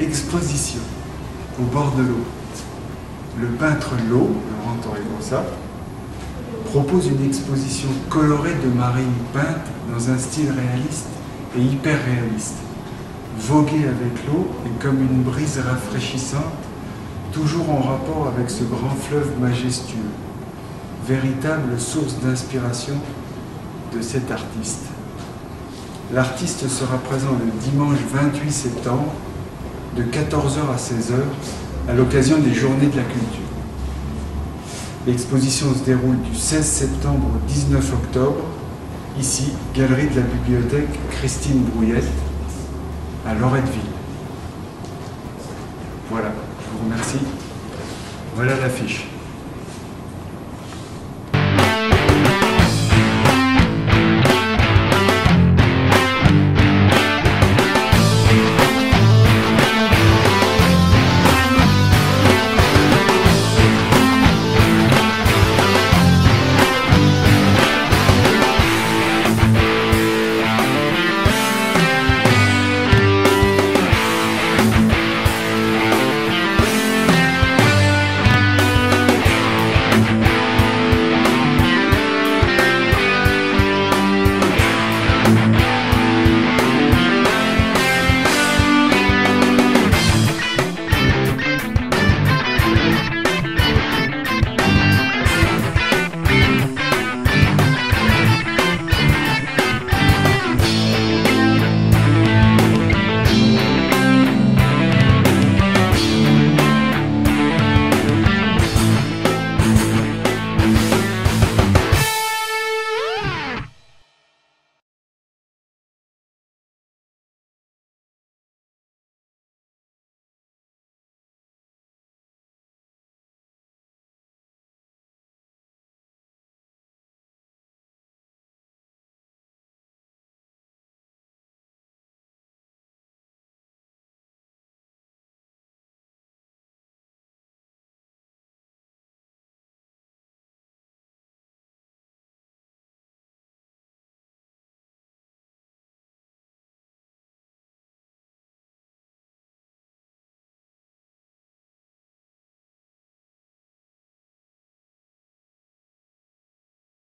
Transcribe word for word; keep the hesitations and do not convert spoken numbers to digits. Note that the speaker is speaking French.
exposition au bord de l'eau. Le peintre L O, Laurent Torregrossa, propose une exposition colorée de marines peintes dans un style réaliste et hyper réaliste. Voguer avec l'eau est comme une brise rafraîchissante, toujours en rapport avec ce grand fleuve majestueux, véritable source d'inspiration de cet artiste. L'artiste sera présent le dimanche vingt-huit septembre de quatorze heures à seize heures à l'occasion des Journées de la Culture. L'exposition se déroule du seize septembre au dix-neuf octobre, ici, Galerie de la Bibliothèque Chrystine-Brouillet à Loretteville. Voilà, je vous remercie. Voilà l'affiche.